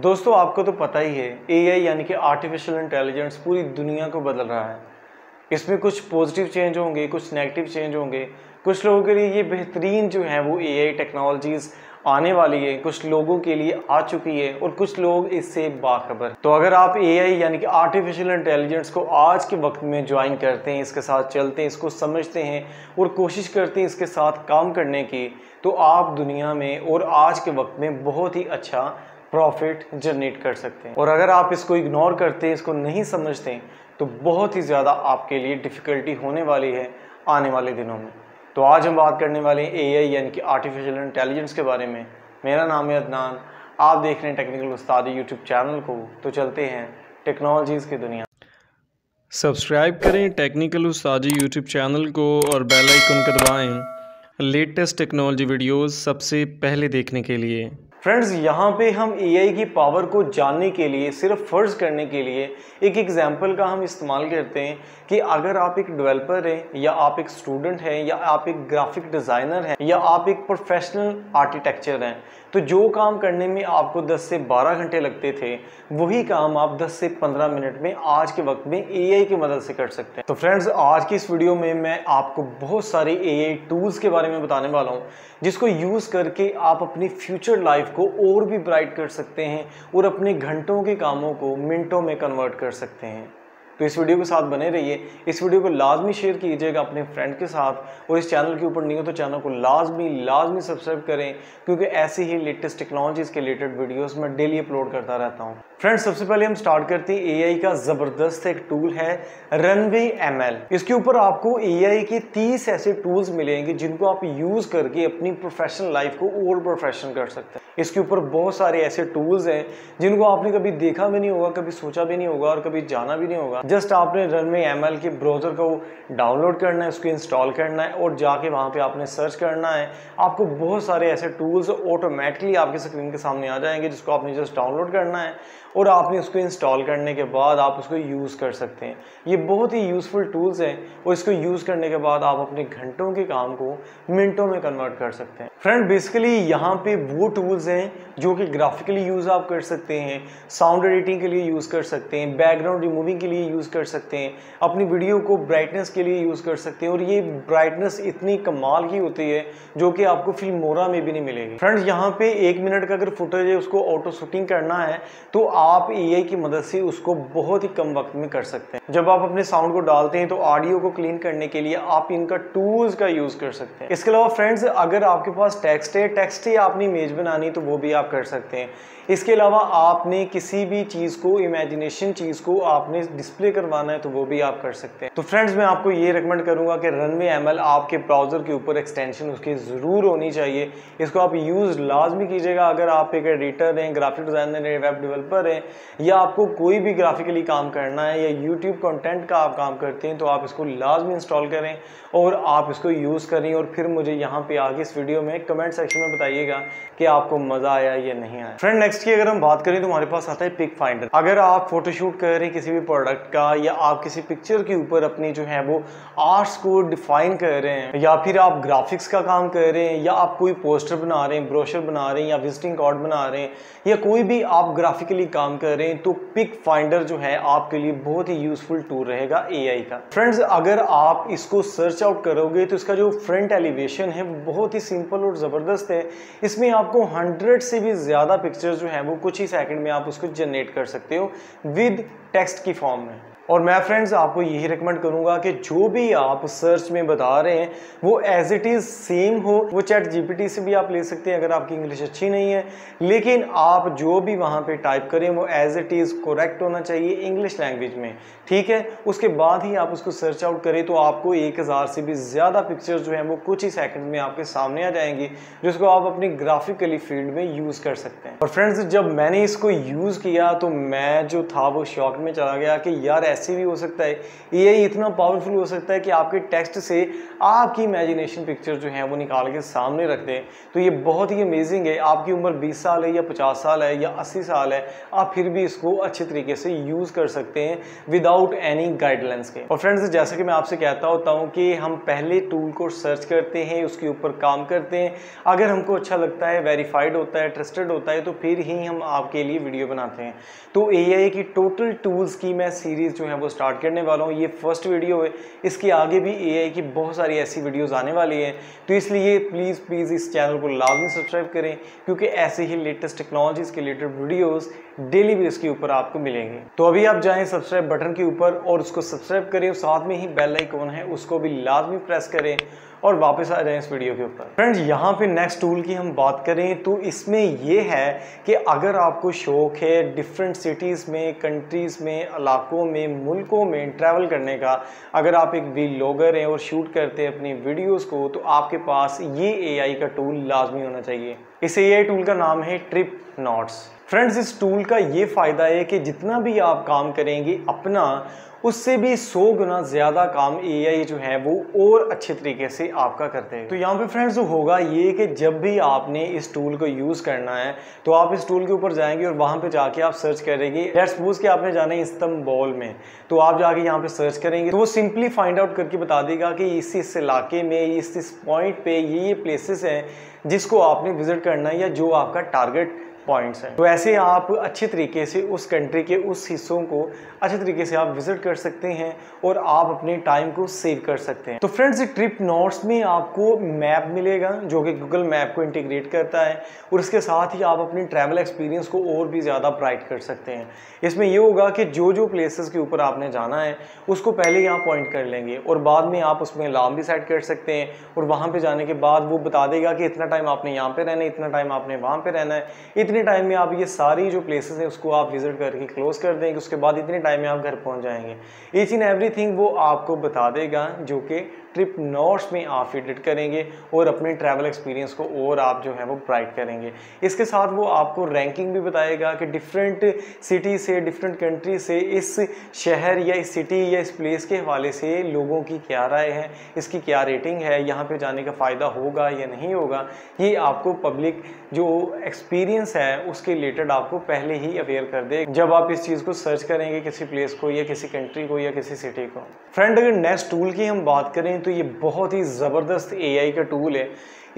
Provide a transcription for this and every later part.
दोस्तों आपको तो पता ही है एआई यानी कि आर्टिफिशियल इंटेलिजेंस पूरी दुनिया को बदल रहा है। इसमें कुछ पॉजिटिव चेंज होंगे, कुछ नेगेटिव चेंज होंगे। कुछ लोगों के लिए ये बेहतरीन जो है वो एआई टेक्नोलॉजीज़ आने वाली है, कुछ लोगों के लिए आ चुकी है और कुछ लोग इससे बाखबर। तो अगर आप एआई यानी कि आर्टिफिशियल इंटेलिजेंस को आज के वक्त में ज्वाइन करते हैं, इसके साथ चलते हैं, इसको समझते हैं और कोशिश करते हैं इसके साथ काम करने की, तो आप दुनिया में और आज के वक्त में बहुत ही अच्छा प्रॉफिट जनरेट कर सकते हैं। और अगर आप इसको इग्नोर करते हैं, इसको नहीं समझते हैं, तो बहुत ही ज़्यादा आपके लिए डिफ़िकल्टी होने वाली है आने वाले दिनों में। तो आज हम बात करने वाले हैं एआई यानी कि आर्टिफिशियल इंटेलिजेंस के बारे में। मेरा नाम है अदनान, आप देख रहे हैं टेक्निकल उस्ताद यूट्यूब चैनल को। तो चलते हैं टेक्नोलॉजीज़ की दुनिया। सब्सक्राइब करें टेक्निकल उस्ताद यूट्यूब चैनल को और बेल आइकन को दबाएँ लेटेस्ट टेक्नोलॉजी वीडियोज़ सबसे पहले देखने के लिए। फ्रेंड्स, यहाँ पे हम एआई की पावर को जानने के लिए, सिर्फ फ़र्ज़ करने के लिए एक एग्जाम्पल का हम इस्तेमाल करते हैं कि अगर आप एक डेवलपर हैं या आप एक स्टूडेंट हैं या आप एक ग्राफिक डिज़ाइनर हैं या आप एक प्रोफेशनल आर्किटेक्चर हैं, तो जो काम करने में आपको 10 से 12 घंटे लगते थे वही काम आप 10 से 15 मिनट में आज के वक्त में एआई की मदद से कर सकते हैं। तो फ्रेंड्स, आज की इस वीडियो में मैं आपको बहुत सारे एआई टूल्स के बारे में बताने वाला हूँ जिसको यूज़ करके आप अपनी फ्यूचर लाइफ को और भी ब्राइट कर सकते हैं और अपने घंटों के कामों को मिनटों में कन्वर्ट कर सकते हैं। तो इस वीडियो के साथ बने रहिए, इस वीडियो को लाजमी शेयर कीजिएगा अपने फ्रेंड के साथ और इस चैनल के ऊपर नहीं हो तो चैनल को लाजमी सब्सक्राइब करें, क्योंकि ऐसे ही लेटेस्ट टेक्नोलॉजीज के रिलेटेड वीडियोस मैं डेली अपलोड करता रहता हूं। फ्रेंड्स, सबसे पहले हम स्टार्ट करते हैं एआई का ज़बरदस्त एक टूल है रनवे एमएल। इसके ऊपर आपको एआई के 30 ऐसे टूल्स मिलेंगे जिनको आप यूज़ करके अपनी प्रोफेशनल लाइफ को और प्रोफेशनल कर सकते हैं। इसके ऊपर बहुत सारे ऐसे टूल्स हैं जिनको आपने कभी देखा भी नहीं होगा, कभी सोचा भी नहीं होगा और कभी जाना भी नहीं होगा। जस्ट आपने रनवे एमएल के ब्राउज़र को डाउनलोड करना है, उसको इंस्टॉल करना है और जाके वहाँ पे आपने सर्च करना है। आपको बहुत सारे ऐसे टूल्स ऑटोमेटिकली आपके स्क्रीन के सामने आ जाएंगे जिसको आपने जस्ट डाउनलोड करना है और आपने उसको इंस्टॉल करने के बाद आप उसको यूज़ कर सकते हैं। ये बहुत ही यूज़फुल टूल्स हैं और इसको यूज़ करने के बाद आप अपने घंटों के काम को मिनटों में कन्वर्ट कर सकते हैं। फ्रेंड, बेसिकली यहाँ पे वो टूल्स हैं जो कि ग्राफिकली यूज़ आप कर सकते हैं, साउंड एडिटिंग के लिए यूज़ कर सकते हैं, बैकग्राउंड रिमूविंग के लिए यूज़ कर सकते हैं, अपनी वीडियो को ब्राइटनेस के लिए यूज़ कर सकते हैं। और ये ब्राइटनेस इतनी कमाल की होती है जो कि आपको फिल्मोरा में भी नहीं मिलेगी। फ्रेंड्स, यहाँ पे 1 मिनट का अगर फुटेज है उसको ऑटो शूटिंग करना है तो आप एआई की मदद से उसको बहुत ही कम वक्त में कर सकते हैं। जब आप अपने साउंड को डालते हैं तो ऑडियो को क्लीन करने के लिए आप इनका टूल्स का यूज़ कर सकते हैं। इसके अलावा फ्रेंड्स, अगर आपके पास टेक्स्ट है, आपने इमेज बनानी तो वो भी आप कर सकते हैं। इसके अलावा आपने किसी भी चीज़ को, इमेजिनेशन चीज़ को आपने डिस्प्ले करवाना है तो वो भी आप कर सकते हैं। तो फ्रेंड्स, मैं आपको ये रेकमेंड करूंगा कि रनवे एमएल आपके ब्राउज़र के ऊपर एक्सटेंशन उसकी ज़रूर होनी चाहिए। इसको आप यूज़ लाजमी कीजिएगा। अगर आप एक एडिटर हैं, ग्राफिक डिज़ाइनर हैं, वेब डेवलपर हैं या आपको कोई भी ग्राफिकली काम करना है या यूट्यूब कॉन्टेंट का आप काम करते हैं तो आप इसको लाजमी इंस्टॉल करें और आप इसको यूज़ करें और फिर मुझे यहाँ पर आगे इस वीडियो में कमेंट सेक्शन में बताइएगा कि आपको मज़ा आया या नहीं आया। फ्रेंड, नेक्स्ट की अगर हम बात करें तो हमारे पास आता है पिक फाइंडर। अगर आप फोटोशूट कर रहे हैं किसी भी प्रोडक्ट का या आप किसी पिक्चर के ऊपर अपनी जो है वो आर्ट्स को डिफाइन कर रहे हैं या फिर आप ग्राफिक्स का काम कर रहे हैं या आप कोई पोस्टर बना रहे हैं, ब्रोशर बना रहे हैं या विजिटिंग कार्ड बना रहे हैं या कोई भी आप ग्राफिकली काम कर रहे हैं तो पिक फाइंडर जो है आपके लिए बहुत ही यूजफुल टूल रहेगा एआई का। फ्रेंड्स, अगर आप इसको सर्च आउट करोगे तो इसका जो फ्रंट एलिवेशन है वो बहुत ही सिंपल और ज़बरदस्त है। इसमें आपको 100 से भी ज़्यादा पिक्चर जो है वो कुछ ही सेकेंड में आप उसको जनरेट कर सकते हो विद टेक्स्ट की फॉर्म में। और मैं फ्रेंड्स आपको यही रिकमेंड करूंगा कि जो भी आप सर्च में बता रहे हैं वो एज इट इज़ सेम हो। वो चैट जीपीटी से भी आप ले सकते हैं अगर आपकी इंग्लिश अच्छी नहीं है, लेकिन आप जो भी वहां पे टाइप करें वो एज इट इज़ करेक्ट होना चाहिए इंग्लिश लैंग्वेज में, ठीक है। उसके बाद ही आप उसको सर्च आउट करें तो आपको 1000 से भी ज़्यादा पिक्चर्स जो हैं वो कुछ ही सेकंड में आपके सामने आ जाएंगी जिसको आप अपनी ग्राफिकली फील्ड में यूज़ कर सकते हैं। और फ्रेंड्स, जब मैंने इसको यूज़ किया तो मैं जो था वो शॉक में चला गया कि यार ऐसे भी हो सकता है, ये इतना पावरफुल हो सकता है कि आपके टेक्स्ट से आपकी इमेजिनेशन पिक्चर जो है वो निकाल के सामने रख दें। तो ये बहुत ही अमेजिंग है। आपकी उम्र 20 साल है या 50 साल है या 80 साल है, आप फिर भी इसको अच्छे तरीके से यूज़ कर सकते हैं विदाउट एनी गाइडलाइंस के। और फ्रेंड्स, जैसे कि मैं आपसे कहता होता हूँ कि हम पहले टूल को सर्च करते हैं, उसके ऊपर काम करते हैं, अगर हमको अच्छा लगता है, वेरीफाइड होता है, ट्रस्टेड होता है, तो फिर ही हम आपके लिए वीडियो बनाते हैं। तो एआई की टोटल टूल्स की मैं सीरीज़ जो है वो स्टार्ट करने वाला हूँ। ये फर्स्ट वीडियो है, इसके आगे भी एआई की बहुत सारी ऐसी वीडियोज़ आने वाली हैं। तो इसलिए प्लीज़ प्लीज़ इस चैनल को लाजमी सब्सक्राइब करें, क्योंकि ऐसे ही लेटेस्ट टेक्नोलॉजीज़ के रिलेटेड वीडियोज़ डेली बेस के ऊपर आपको मिलेंगे। तो अभी आप जाएँ सब्सक्राइब बटन के ऊपर और उसको सब्सक्राइब करें, और साथ में ही बेल आइकॉन है उसको भी लाजमी प्रेस करें, और वापस आ जाए इस वीडियो के ऊपर। फ्रेंड्स, यहाँ पे नेक्स्ट टूल की हम बात करें तो इसमें यह है कि अगर आपको शौक़ है डिफरेंट सिटीज़ में, कंट्रीज़ में, इलाकों में, मुल्कों में ट्रैवल करने का, अगर आप एक व्लॉगर हैं और शूट करते हैं अपनी वीडियोस को, तो आपके पास ये एआई का टूल लाजमी होना चाहिए। इस एआई टूल का नाम है ट्रिप नॉट्स। फ्रेंड्स, इस टूल का ये फ़ायदा है कि जितना भी आप काम करेंगे अपना, उससे भी 100 गुना ज़्यादा काम एआई जो है वो और अच्छे तरीके से आपका करते हैं। तो यहाँ पे फ्रेंड्स होगा ये कि जब भी आपने इस टूल को यूज़ करना है तो आप इस टूल के ऊपर जाएंगे और वहाँ पे जाके आप सर्च करेंगे। लेट्स सपोज कि आपने जाना है इस्तांबुल में, तो आप जाके यहाँ पे सर्च करेंगे तो वो सिंपली फाइंड आउट करके बता देगा कि इस इलाके में, इस पॉइंट पे ये प्लेसेस हैं जिसको आपने विज़िट करना है, या जो आपका टारगेट पॉइंट्स हैं। तो ऐसे आप अच्छे तरीके से उस कंट्री के उस हिस्सों को अच्छे तरीके से आप विज़िट कर सकते हैं और आप अपने टाइम को सेव कर सकते हैं। तो फ्रेंड्स, ट्रिप नॉट्स में आपको मैप मिलेगा जो कि गूगल मैप को इंटीग्रेट करता है, और इसके साथ ही आप अपने ट्रैवल एक्सपीरियंस को और भी ज़्यादा ब्राइट कर सकते हैं। इसमें यह होगा कि जो जो प्लेसेस के ऊपर आपने जाना है उसको पहले यहाँ पॉइंट कर लेंगे, और बाद में आप उसमें अलार्म भी सेट कर सकते हैं, और वहाँ पर जाने के बाद वो बता देगा कि इतना टाइम आपने यहाँ पर रहना है, इतना टाइम आपने वहाँ पर रहना है, इतने टाइम में आप ये सारी जो प्लेसेस हैं उसको आप विज़िट करके क्लोज कर देंगे, उसके बाद इतने टाइम में आप घर पहुंच जाएंगे। ईच एंड एवरीथिंग वो आपको बता देगा, जो कि ट्रिप नॉट्स में आप एडिट करेंगे और अपने ट्रैवल एक्सपीरियंस को और आप जो है वो ब्राइट करेंगे। इसके साथ वो आपको रैंकिंग भी बताएगा कि डिफरेंट सिटी से, डिफरेंट कंट्री से इस शहर या इस सिटी या इस प्लेस के हवाले से लोगों की क्या राय है, इसकी क्या रेटिंग है, यहाँ पे जाने का फ़ायदा होगा या नहीं होगा। ये आपको पब्लिक जो एक्सपीरियंस है उसके रिलेटेड आपको पहले ही अवेयर कर दे जब आप इस चीज़ को सर्च करेंगे, किसी प्लेस को या किसी कंट्री को या किसी सिटी को। फ्रेंड, अगर नेक्स्ट टूल की हम बात करें तो ये बहुत ही ज़बरदस्त एआई का टूल है।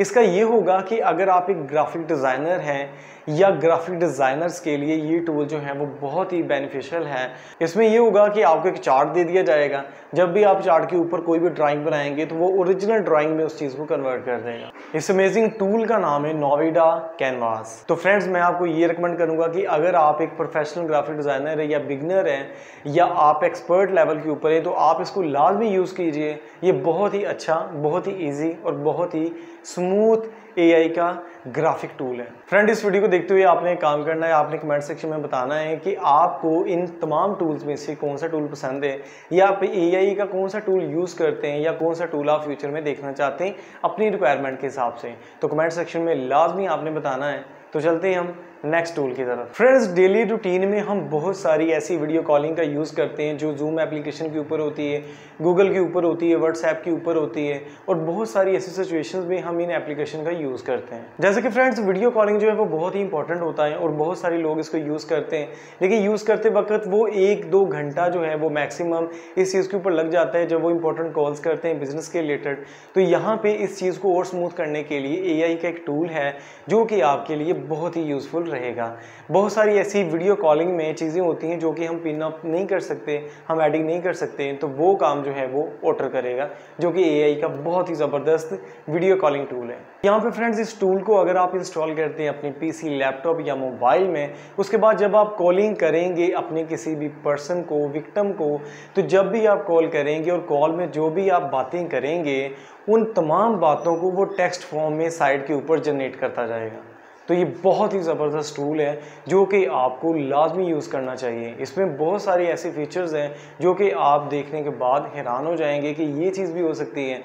इसका ये होगा कि अगर आप एक ग्राफिक डिज़ाइनर हैं या ग्राफिक डिज़ाइनर्स के लिए ये टूल जो है वो बहुत ही बेनिफिशियल है। इसमें ये होगा कि आपको एक चार्ट दे दिया जाएगा, जब भी आप चार्ट के ऊपर कोई भी ड्राइंग बनाएंगे तो वो ओरिजिनल ड्राइंग में उस चीज़ को कन्वर्ट कर देगा। इस अमेजिंग टूल का नाम है नोविडा कैनवास। तो फ्रेंड्स, मैं आपको ये रिकमेंड करूँगा कि अगर आप एक प्रोफेशनल ग्राफिक डिज़ाइनर है या बिगनर हैं या आप एक्सपर्ट लेवल के ऊपर हैं तो आप इसको लाजमी यूज़ कीजिए। ये बहुत ही अच्छा, बहुत ही ईजी और बहुत ही स्मूथ एआई का ग्राफिक टूल है। फ्रेंड, इस वीडियो को देखते हुए आपने एक काम करना है, आपने कमेंट सेक्शन में बताना है कि आपको इन तमाम टूल्स में से कौन सा टूल पसंद है, या आप एआई का कौन सा टूल यूज़ करते हैं, या कौन सा टूल आप फ्यूचर में देखना चाहते हैं अपनी रिक्वायरमेंट के हिसाब से। तो कमेंट सेक्शन में लाजमी आपने बताना है। तो चलते हैं हम नेक्स्ट टूल की तरफ। फ्रेंड्स, डेली रूटीन में हम बहुत सारी ऐसी वीडियो कॉलिंग का यूज़ करते हैं जो जूम एप्लीकेशन के ऊपर होती है, गूगल के ऊपर होती है, व्हाट्सएप के ऊपर होती है, और बहुत सारी ऐसी सिचुएशंस में हम इन एप्लीकेशन का यूज़ करते हैं। जैसे कि फ्रेंड्स, वीडियो कॉलिंग जो है वो बहुत ही इंपॉर्टेंट होता है और बहुत सारे लोग इसको यूज़ करते हैं, लेकिन यूज़ करते वक्त वो 1-2 घंटा जो है वो मैक्सिमम इस चीज़ के ऊपर लग जाता है जब वो इंपॉर्टेंट कॉल्स करते हैं बिजनेस के रिलेटेड। तो यहाँ पर इस चीज़ को और स्मूथ करने के लिए एआई का एक टूल है जो कि आपके लिए बहुत ही यूज़फुल रहेगा। बहुत सारी ऐसी वीडियो कॉलिंग में चीज़ें होती हैं जो कि हम पिन अप नहीं कर सकते, हम एडिंग नहीं कर सकते, तो वो काम जो है वो ऑटर करेगा, जो कि एआई का बहुत ही ज़बरदस्त वीडियो कॉलिंग टूल है। यहाँ पे फ्रेंड्स, इस टूल को अगर आप इंस्टॉल करते हैं अपने पीसी, लैपटॉप या मोबाइल में, उसके बाद जब आप कॉलिंग करेंगे अपने किसी भी पर्सन को, विक्टिम को, तो जब भी आप कॉल करेंगे और कॉल में जो भी आप बातें करेंगे उन तमाम बातों को वो टेक्स्ट फॉर्म में साइड के ऊपर जनरेट करता जाएगा। तो ये बहुत ही ज़बरदस्त टूल है जो कि आपको लाजमी यूज़ करना चाहिए। इसमें बहुत सारे ऐसे फीचर्स हैं जो कि आप देखने के बाद हैरान हो जाएंगे कि ये चीज़ भी हो सकती है।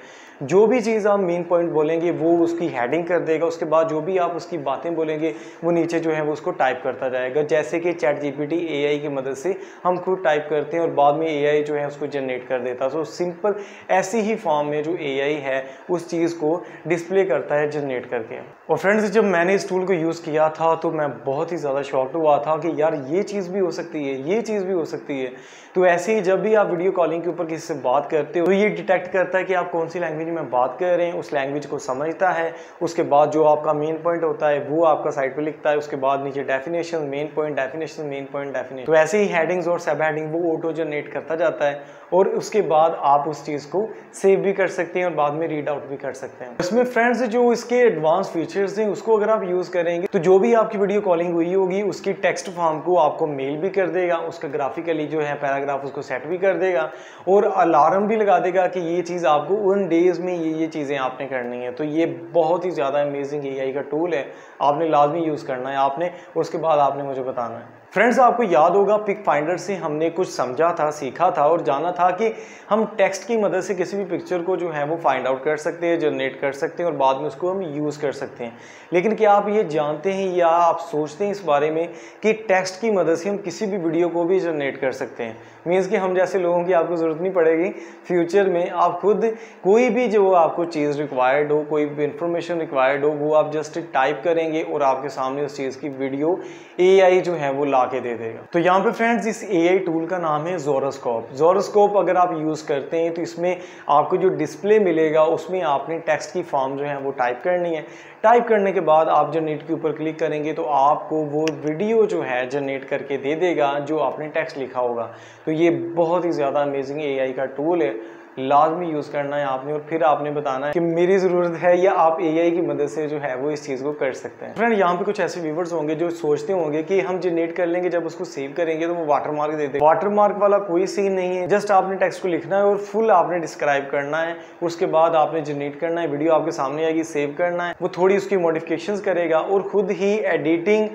जो भी चीज़ आप मेन पॉइंट बोलेंगे वो उसकी हेडिंग कर देगा, उसके बाद जो भी आप उसकी बातें बोलेंगे वो नीचे जो है वो उसको टाइप करता जाएगा, जैसे कि चैट जीपीटी एआई की मदद से हम खुद टाइप करते हैं और बाद में एआई जो है उसको जनरेट कर देता है। तो सिंपल ऐसी ही फॉर्म में जो एआई है उस चीज़ को डिस्प्ले करता है जनरेट करके। और फ्रेंड्स, जब मैंने इस टूल को यूज़ किया था तो मैं बहुत ही ज़्यादा शॉक्ड हुआ था कि यार ये चीज़ भी हो सकती है, ये चीज़ भी हो सकती है। तो ऐसे ही जब भी आप वीडियो कॉलिंग के ऊपर किसी से बात करते हो तो ये डिटेक्ट करता है कि आप कौन सी लैंग्वेज में बात कर रहे हैं, उस लैंग्वेज को समझता है, उसके बाद जो आपका मेन पॉइंट होता है वो आपका साइट पे लिखता है, उसके बाद नीचे definition, main point, definition, main point, definition. तो ऐसे ही हेडिंग्स और सब हेडिंग वो ऑटो जनरेट करता जाता है और उसके बाद आप उस चीज़ को सेव भी कर सकते हैं और बाद में रीड आउट भी कर सकते हैं। इसमें फ्रेंड्स जो इसके एडवांस फीचर्स हैं उसको अगर आप यूज़ करेंगे तो जो भी आपकी वीडियो कॉलिंग हुई होगी उसकी टेक्स्ट फॉर्म को आपको मेल भी कर देगा, उसका ग्राफिकली जो है पैराग्राफ उसको सेट भी कर देगा और अलार्म भी लगा देगा कि ये चीज़ आपको उन डेज़ में ये चीज़ें आपने करनी है। तो ये बहुत ही ज़्यादा अमेजिंग एआई का टूल है, आपने लाजमी यूज़ करना है आपने, उसके बाद आपने मुझे बताना है। फ्रेंड्स, आपको याद होगा पिक फाइंडर से हमने कुछ समझा था, सीखा था और जाना था कि हम टेक्स्ट की मदद से किसी भी पिक्चर को जो है वो फाइंड आउट कर सकते हैं, जनरेट कर सकते हैं और बाद में उसको हम यूज़ कर सकते हैं। लेकिन क्या आप ये जानते हैं या आप सोचते हैं इस बारे में कि टेक्स्ट की मदद से हम किसी भी वीडियो को भी जनरेट कर सकते हैं? मीन्स कि हम जैसे लोगों की आपको ज़रूरत नहीं पड़ेगी, फ्यूचर में आप खुद कोई भी जो आपको चीज़ रिक्वायर्ड हो, कोई भी इंफॉर्मेशन रिक्वायर्ड हो, वो आप जस्ट टाइप करेंगे और आपके सामने उस चीज़ की वीडियो एआई जो है वो आके दे देगा। तो यहाँ पे फ्रेंड्स इस एआई टूल का नाम है ज़ोरस्कोप। ज़ोरस्कोप अगर आप यूज़ करते हैं तो इसमें आपको जो डिस्प्ले मिलेगा उसमें आपने टेक्स्ट की फॉर्म जो है वो टाइप करनी है। टाइप करने के बाद आप जनरेट के ऊपर क्लिक करेंगे तो आपको वो वीडियो जो है जनरेट करके दे देगा जो आपने टेक्स्ट लिखा होगा। तो ये बहुत ही ज़्यादा अमेजिंग एआई का टूल है, लाजमी यूज़ करना है आपने और फिर आपने बताना है कि मेरी ज़रूरत है या आप एआई की मदद से जो है वो इस चीज़ को कर सकते हैं। फ्रेंड, यहाँ पे कुछ ऐसे व्यूवर्स होंगे जो सोचते होंगे कि हम जनरेट कर लेंगे, जब उसको सेव करेंगे तो वो वाटरमार्क दे देगा। वाटरमार्क वाला कोई सीन नहीं है, जस्ट आपने टेक्स्ट को लिखना है और फुल आपने डिस्क्राइब करना है, उसके बाद आपने जनरेट करना है, वीडियो आपके सामने आएगी, सेव करना है, वो थोड़ी उसकी मॉडिफिकेशन करेगा और खुद ही एडिटिंग,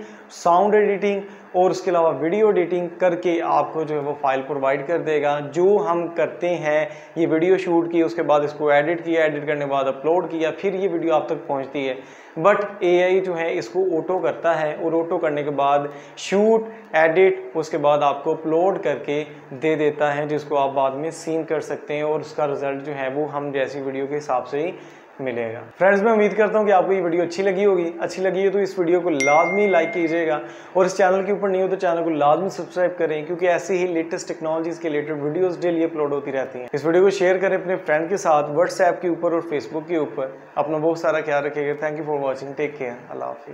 साउंड एडिटिंग और उसके अलावा वीडियो एडिटिंग करके आपको जो है वो फाइल प्रोवाइड कर देगा। जो हम करते हैं, ये वीडियो शूट की, उसके बाद इसको एडिट किया, एडिट करने के बाद अपलोड किया, फिर ये वीडियो आप तक पहुंचती है। बट एआई जो है इसको ऑटो करता है और ऑटो करने के बाद शूट, एडिट, उसके बाद आपको अपलोड करके दे देता है, जिसको आप बाद में सीन कर सकते हैं और उसका रिजल्ट जो है वो हम जैसी वीडियो के हिसाब से ही मिलेगा। फ्रेंड्स, मैं उम्मीद करता हूँ कि आपको ये वीडियो अच्छी लगी होगी। अच्छी लगी है तो इस वीडियो को लाजमी लाइक कीजिएगा और इस चैनल के ऊपर नहीं हो तो चैनल को लाजमी सब्सक्राइब करें, क्योंकि ऐसे ही लेटेस्ट टेक्नोलॉजीज़ के रिलेटेड वीडियोस डेली अपलोड होती रहती हैं। इस वीडियो को शेयर करें अपने फ्रेंड के साथ, व्हाट्सएप के ऊपर और फेसबुक के ऊपर। अपना बहुत सारा ख्याल रखिएगा। Thank you for watching, take care, अल्लाह हाफिज़।